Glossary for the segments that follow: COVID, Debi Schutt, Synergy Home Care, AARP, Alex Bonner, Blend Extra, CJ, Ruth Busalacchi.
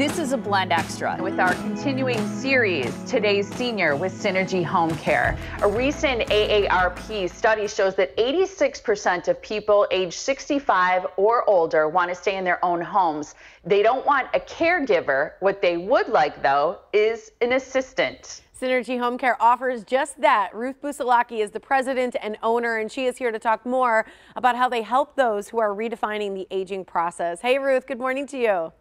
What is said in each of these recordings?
This is a blend extra. With our continuing series, Today's Senior with Synergy Home Care, a recent AARP study shows that 86% of people age 65 or older want to stay in their own homes. They don't want a caregiver. What they would like, though, is an assistant. Synergy Home Care offers just that. Ruth Busalacchi is the president and owner, and she is here to talk more about how they help those who are redefining the aging process. Hey, Ruth, good morning to you.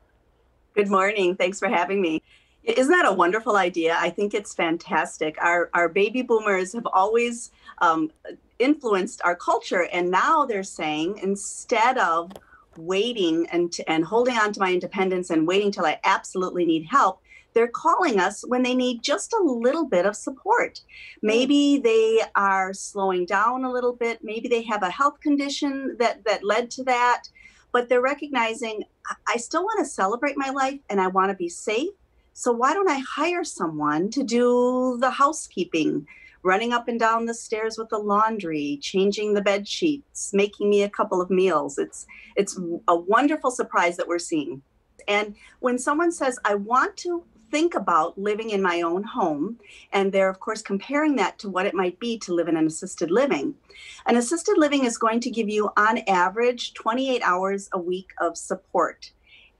Good morning. Thanks for having me. Isn't that a wonderful idea? I think it's fantastic. Our baby boomers have always influenced our culture, and now they're saying, instead of waiting and holding on to my independence and waiting till I absolutely need help, they're calling us when they need just a little bit of support. Maybe they are slowing down a little bit. Maybe they have a health condition that led to that. But they're recognizing, I still want to celebrate my life and I want to be safe. So why don't I hire someone to do the housekeeping, running up and down the stairs with the laundry, changing the bed sheets, making me a couple of meals. It's a wonderful surprise that we're seeing. And when someone says, I want to think about living in my own home, and they're of course comparing that to what it might be to live in an assisted living. An assisted living is going to give you on average 28 hours a week of support.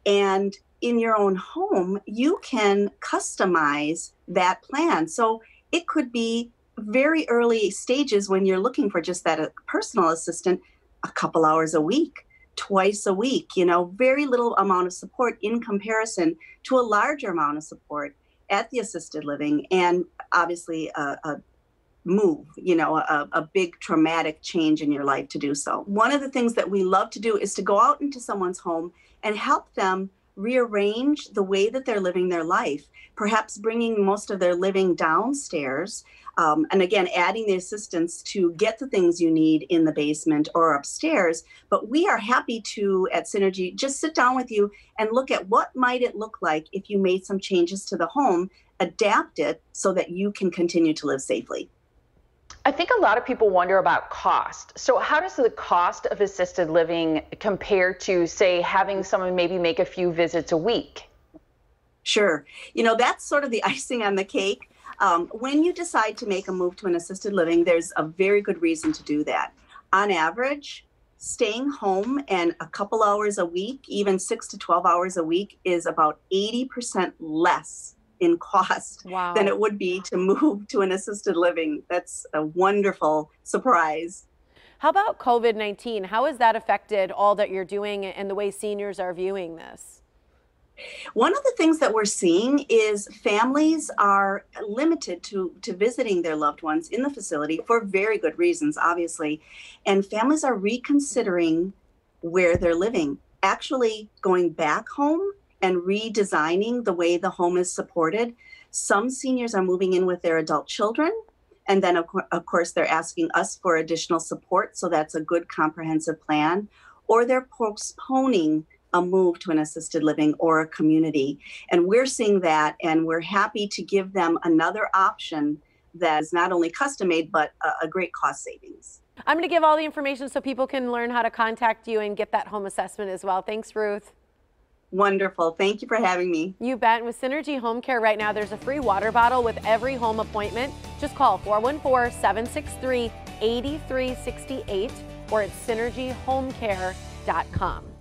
And in your own home, you can customize that plan. So it could be very early stages when you're looking for just that personal assistant, a couple hours a week, twice a week, you know, very little amount of support in comparison to a larger amount of support at the assisted living. And obviously a move, you know, a big traumatic change in your life to do so. One of the things that we love to do is to go out into someone's home and help them rearrange the way that they're living their life, perhaps bringing most of their living downstairs. And again, adding the assistance to get the things you need in the basement or upstairs. But we are happy to, at Synergy, just sit down with you and look at what might it look like if you made some changes to the home, adapt it so that you can continue to live safely. I think a lot of people wonder about cost. So how does the cost of assisted living compare to, say, having someone maybe make a few visits a week? Sure. You know, that's sort of the icing on the cake. When you decide to make a move to an assisted living, there's a very good reason to do that. On average, staying home and a couple hours a week, even 6 to 12 hours a week, is about 80% less in cost than it would be to move to an assisted living. That's a wonderful surprise. How about COVID-19? How has that affected all that you're doing and the way seniors are viewing this? One of the things that we're seeing is families are limited to visiting their loved ones in the facility for very good reasons, obviously. And families are reconsidering where they're living, actually going back home and redesigning the way the home is supported. Some seniors are moving in with their adult children. And then, of course, they're asking us for additional support. So that's a good comprehensive plan. Or they're postponing a move to an assisted living or a community. And we're seeing that, and we're happy to give them another option that is not only custom-made, but a great cost savings. I'm going to give all the information so people can learn how to contact you and get that home assessment as well. Thanks, Ruth. Wonderful. Thank you for having me. You bet. And with Synergy Home Care right now, there's a free water bottle with every home appointment. Just call 414-763-8368 or at synergyhomecare.com.